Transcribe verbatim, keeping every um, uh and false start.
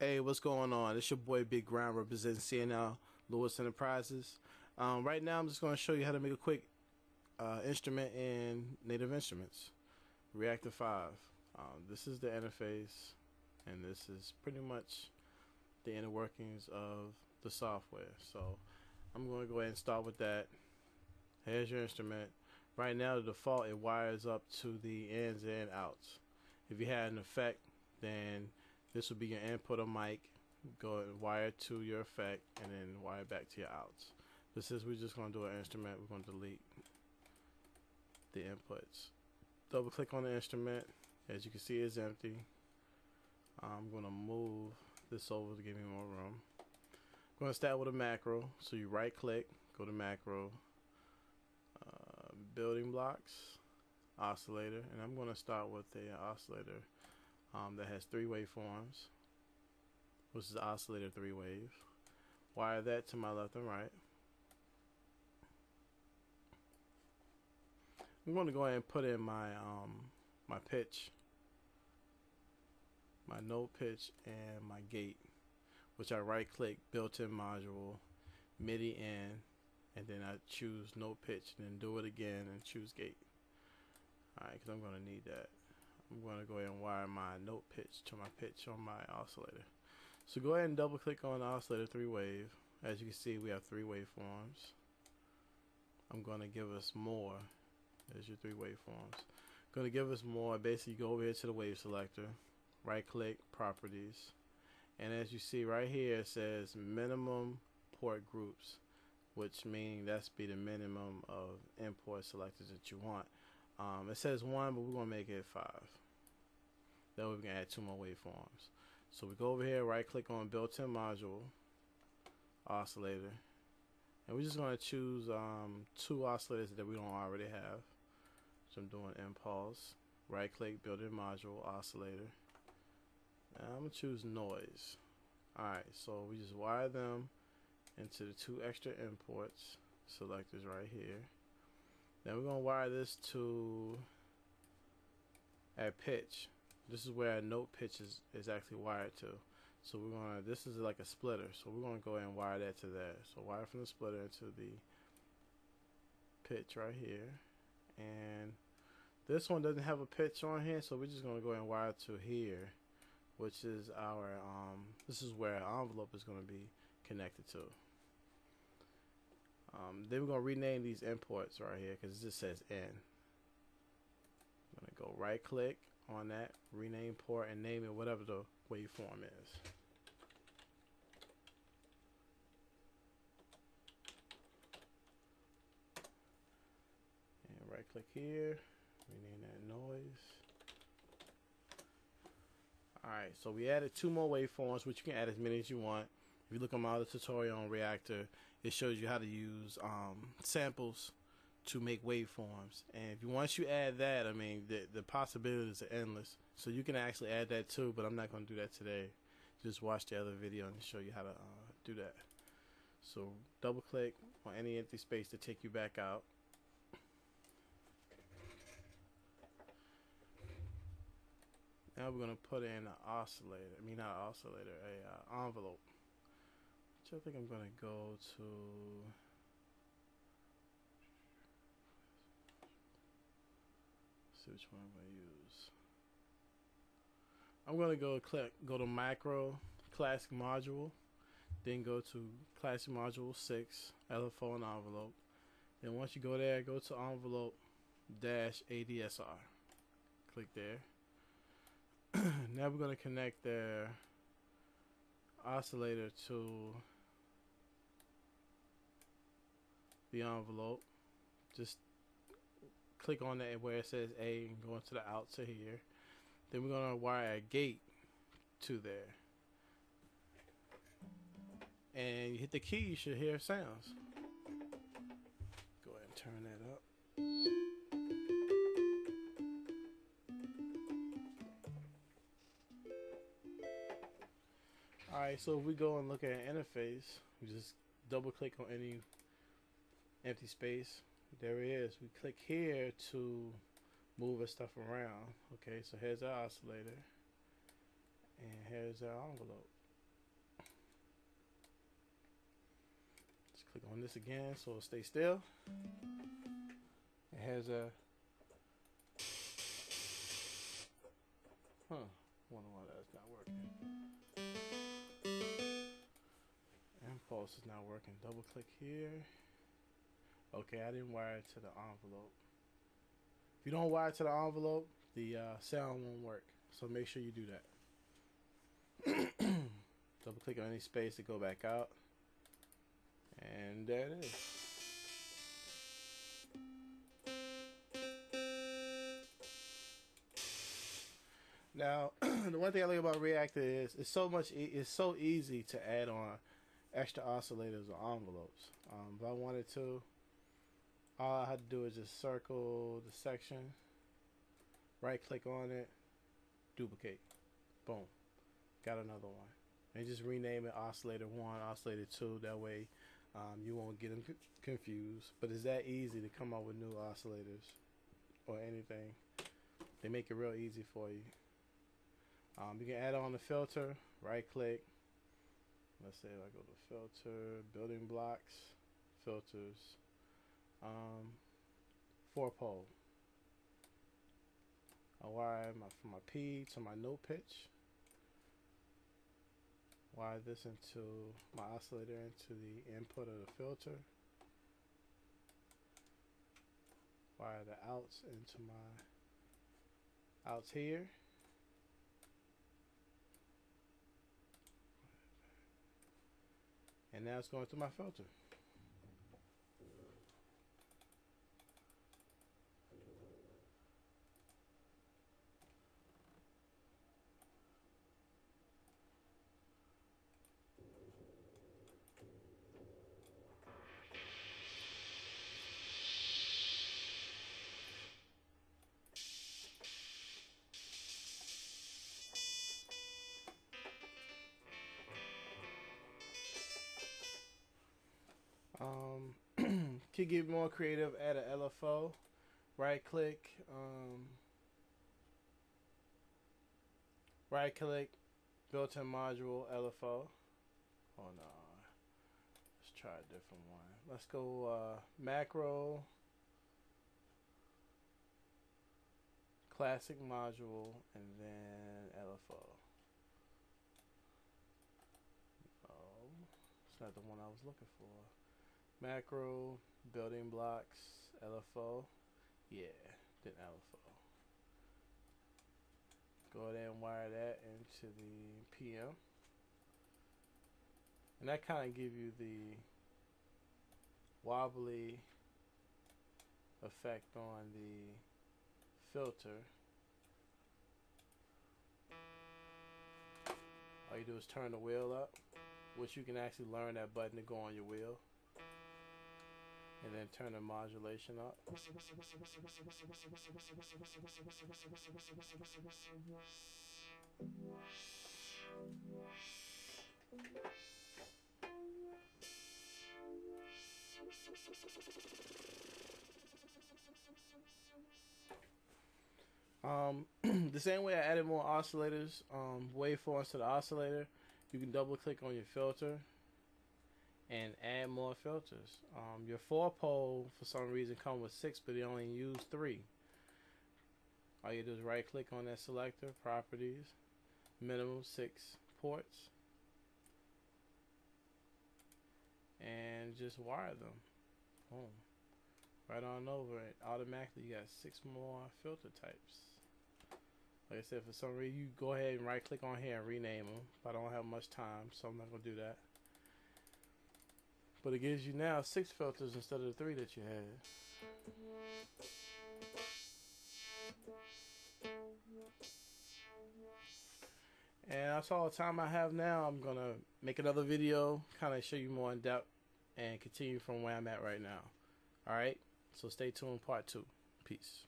Hey, what's going on? It's your boy Big Grime representing C N L Lewis Enterprises. Um, right now, I'm just going to show you how to make a quick uh, instrument in Native Instruments Reaktor five. Um, this is the interface, and this is pretty much the inner workings of the software. So I'm going to go ahead and start with that. Here's your instrument. Right now, the default, it wires up to the ins and outs. If you had an effect, then this would be your input or mic. Go and wire to your effect and then wire back to your outs. But since we're just going to do an instrument, we're going to delete the inputs. Double click on the instrument. As you can see, it's empty. I'm going to move this over to give me more room. I'm going to start with a macro. So you right click, go to macro, uh, building blocks, oscillator. And I'm going to start with the oscillator. Um, that has three waveforms, which is the oscillator three wave. Wire that to my left and right. I'm going to go ahead and put in my um, my pitch, my node pitch, and my gate, which I right click, built-in module, MIDI in, and then I choose node pitch, and then do it again and choose gate. All right, because I'm going to need that. I'm going to go ahead and wire my note pitch to my pitch on my oscillator. So go ahead and double click on the oscillator three wave. As you can see, we have three waveforms. I'm going to give us more. There's your three waveforms. Going to give us more. Basically, go over here to the wave selector, right click, properties. And as you see right here, it says minimum port groups, which means that's be the minimum of import selectors that you want. Um, it says one, but we're going to make it five. That way we can add two more waveforms. So we go over here, right click on built-in module, oscillator, and we're just going to choose um, two oscillators that we don't already have. So I'm doing impulse, right click, built-in module, oscillator, and I'm going to choose noise. Alright, so we just wire them into the two extra imports selectors right here. Now we're going to wire this to a pitch. This is where our note pitch is, is actually wired to. So we're going to, this is like a splitter. So we're going to go ahead and wire that to that. So wire from the splitter into the pitch right here. And this one doesn't have a pitch on here. So we're just going to go ahead and wire to here, which is our, um, this is where our envelope is going to be connected to. Um, then we're going to rename these imports right here because it just says N. I'm going to go right click on that, rename port, and name it whatever the waveform is. And right click here, rename that noise. Alright, so we added two more waveforms, which you can add as many as you want. If you look at my other tutorial on Reaktor, it shows you how to use um, samples to make waveforms. And if you, once you add that, I mean, the, the possibilities are endless. So you can actually add that too, but I'm not going to do that today. Just watch the other video and show you how to uh, do that. So double click on any empty space to take you back out. Now we're going to put in an oscillator. I mean, not an oscillator, a uh, envelope. So I think I'm going to go to see which one I'm going to use. I'm going to go click, go to Micro, Classic Module, then go to Classic Module six, L F O and Envelope. Then once you go there, go to Envelope dash A D S R. Click there. Now we're going to connect their oscillator to the envelope. Just click on that where it says A and go into the outs to here. Then we're going to wire a gate to there. And you hit the key, you should hear sounds. Go ahead and turn that up. Alright, so if we go and look at an interface, we just double click on any empty space. There it is. We click here to move our stuff around. Okay, so here's our oscillator and here's our envelope. click on this again so it'll stay still. It has a huh wonder why that's not working. Impulse is not working. Double click here. Okay, I didn't wire it to the envelope. If you don't wire it to the envelope, the uh, sound won't work, so make sure you do that. Double click on any space to go back out, and there it is. Now, the one thing I like about Reaktor is it's so much. E it's so easy to add on extra oscillators or envelopes. Um, if I wanted to, all I had to do is just circle the section, right-click on it, duplicate, boom, got another one, and just rename it oscillator one, oscillator two. That way, um, you won't get them confused. But it's that easy to come up with new oscillators or anything. They make it real easy for you. Um, you can add on the filter, right click. Let's say if I go to filter, building blocks, filters, um, four pole. I wire my, from my P to my no pitch. Wire this into my oscillator into the input of the filter. Wire the outs into my outs here. And now it's going through my filter. Um, could get more creative, add a L F O, right click, um, right click, built-in module, L F O. Oh no, let's try a different one. Let's go uh, macro, classic module, and then L F O. Oh, it's not the one I was looking for. Macro, building blocks, L F O. Yeah, then L F O. Go ahead and wire that into the P M. And that kind of give you the wobbly effect on the filter. All you do is turn the wheel up, which you can actually learn that button to go on your wheel. And then turn the modulation up. Um, the same way I added more oscillators, um, waveforms to the oscillator, you can double click on your filter and add more filters. Um, your four pole for some reason come with six, but they only use three. All you do is right click on that selector, properties, minimum six ports, and just wire them. Boom. Right on over it. Automatically you got six more filter types. Like I said, for some reason you go ahead and right click on here and rename them. But I don't have much time, so I'm not gonna do that. But it gives you now six filters instead of the three that you had. And that's all the time I have now. I'm going to make another video, kind of show you more in depth, and continue from where I'm at right now. Alright, so stay tuned, part two. Peace.